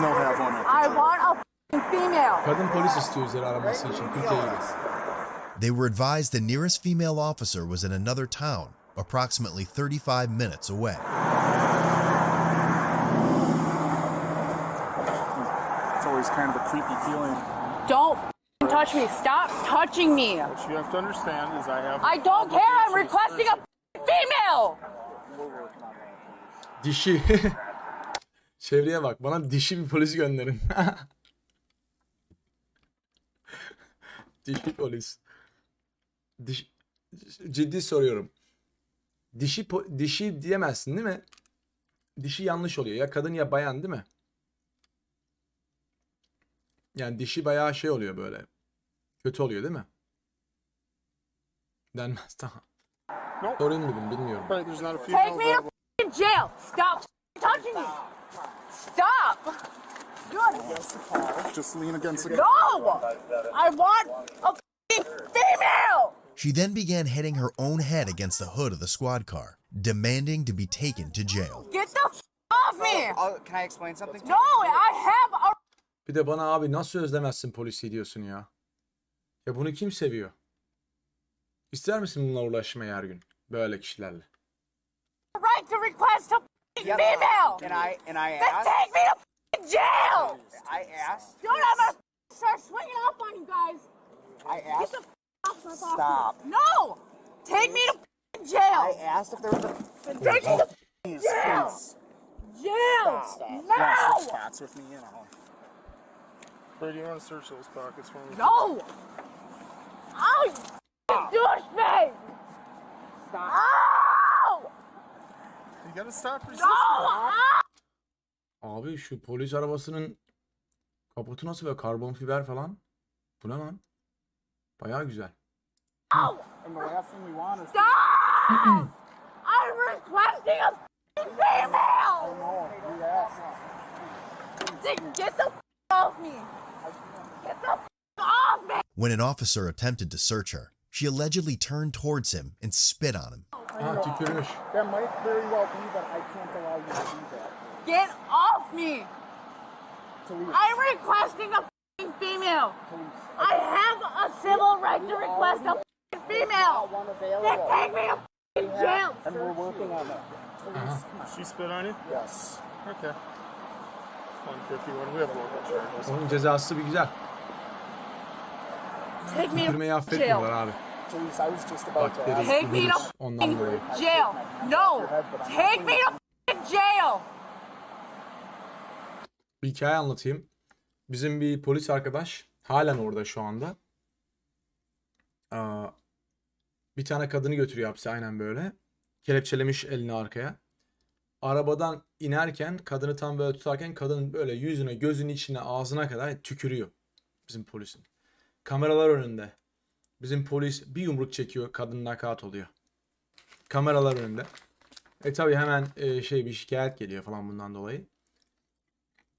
No help on her. I want a female. Kadın polis istiyoruz herhalde için. They were advised the nearest female officer was in another town, approximately 35 minutes away. It's always kind of a creepy feeling. Don't touch me. Stop touching me. What you have to understand is I don't care. I'm requesting a female. Dişi. Çevreye bak. Bana dişi bir polis gönderin. Dişi polis. Ciddi soruyorum. Dişi diyemezsin değil mi? Dişi yanlış oluyor. Ya kadın ya bayan değil mi? Yani dişi bayağı şey oluyor böyle. Kötü oluyor değil mi? Denmez tamam. Sorayım bugün bilmiyorum. Take me to jail. Stop touching me. Stop. Just lean against the... No! I want a female! She then began hitting her own head against the hood of the squad car, demanding to be taken to jail. Get the f*** off me! Can I explain something to you? No, I have a... Bir de bana abi nasıl özlemezsin polisi diyorsun ya? Ya bunu kim seviyor? İster misin bununla uğraşmayı her gün? Böyle kişilerle. Right to request a female! And I ask... Then take me to... jail! I asked. Don't ever start swinging up on you guys. I asked. Get the off my stop. Office. No! Take me to jail. I asked if there was a. Take me to jail. Please. Jail. Stop. No. Switch spots with me, you know. Brady, you want to search those pockets for me? No. Oh, you douchebag! Stop. Oh! You gotta stop resisting. No. Abi şu polis arabasının kaputu nasıl böyle karbon fiber falan? Bu ne lan? Bayağı güzel. Oh. Stop! I'm requesting a female! Get the off me! Get the off me! When an officer attempted to search her, she allegedly turned towards him and spit on him. Ha, tükürmüş. That might very well be that I can't allow you to do that. Get off me! Police. I'm requesting a f***ing female. Police. I have a civil right to request a f***ing female. Then take me to f***ing jail. And we're working on that. She spit on you? Yes. Okay. 151. We have local charges. Onun cezası bir güzel. Take me to jail. Police, I was just about to ask. Take me to f***ing jail. No. Take me to f***ing jail. Bir hikaye anlatayım. Bizim bir polis arkadaş halen orada şu anda. Bir tane kadını götürüyor hapse aynen böyle. Kelepçelemiş elini arkaya. Arabadan inerken kadını tam böyle tutarken kadın böyle yüzüne, gözünün içine, ağzına kadar tükürüyor. Bizim polisin. Kameralar önünde. Bizim polis bir yumruk çekiyor. Kadın nakat oluyor. Kameralar önünde. Tabii hemen bir şikayet geliyor falan bundan dolayı.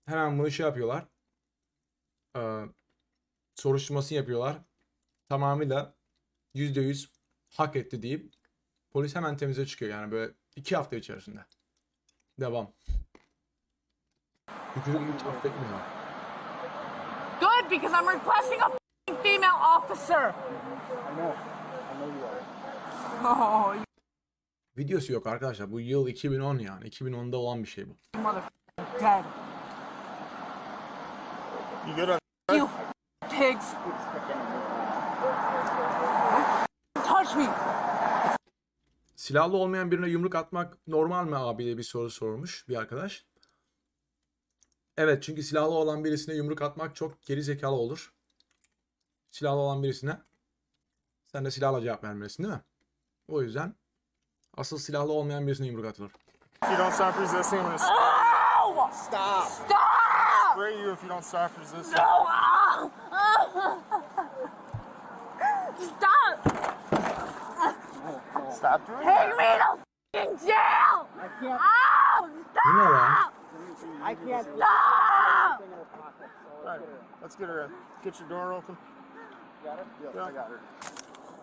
Hemen bunu şey yapıyorlar. Soruşturmasını yapıyorlar. Tamamıyla %100 hak etti deyip polis hemen temize çıkıyor. Yani böyle 2 hafta içerisinde. Devam. Hükümet hiç affetmiyor. Good because I'm requesting a female officer. I know you are. Oh. Videosu yok arkadaşlar. Bu yıl 2010 yani. 2010'da olan bir şey bu. Motherfucker. You pigs! Touch me! Silahlı olmayan birine yumruk atmak normal mi abi diye bir soru sormuş bir arkadaş. Evet, çünkü silahlı olan birisine yumruk atmak çok geri zekalı olur. Silahlı olan birisine sen de silahla cevap vermelisin değil mi? O yüzden asıl silahlı olmayan birisine yumruk atılır. Oh! Stop! Stop! Spray you if you don't stop resisting. No! Stop! Stop doing that. Take me to jail! I can't. Oh, stop! I can't. Stop! All right, let's get her in. Get your door open. Got her? Yes, yeah. I got her.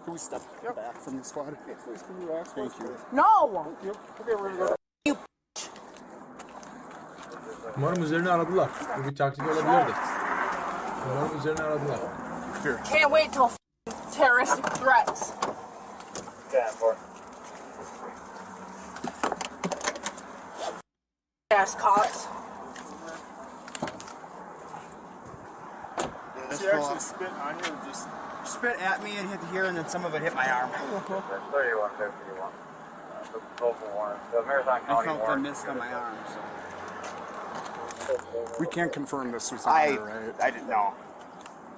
Can we step back from the squad? Please, can you ask? Thank you. No! Thank you. Okay, we're going to go. Umarım üzerine aradılar. Bu bir taktik olabilirdi. Umarım üzerine aradılar. Can't wait till terrorist threats. Ass cops. Did you actually spit on you or just spit at me and hit here and then some of it hit my arm? The local warrant. The Marathon County warrant. I felt the mist on my arm, so. We can't confirm this was under, right? I didn't know.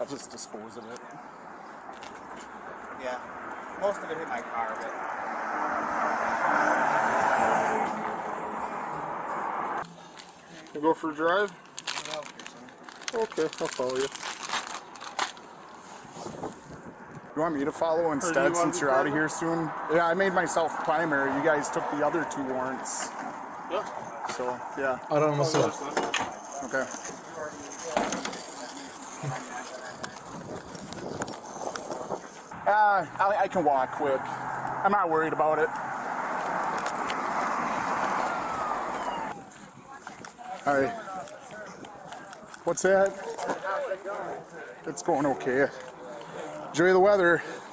I'll just dispose of it. Yeah. Most of it hit my car, but... We'll go for a drive? Okay, I'll follow you. You want me to follow instead since you're out of here soon? Yeah, I made myself primary. You guys took the other two warrants. Yep. So, yeah. I don't know. Okay. I can walk quick. I'm not worried about it. All right. What's that? It's going okay. Enjoy the weather.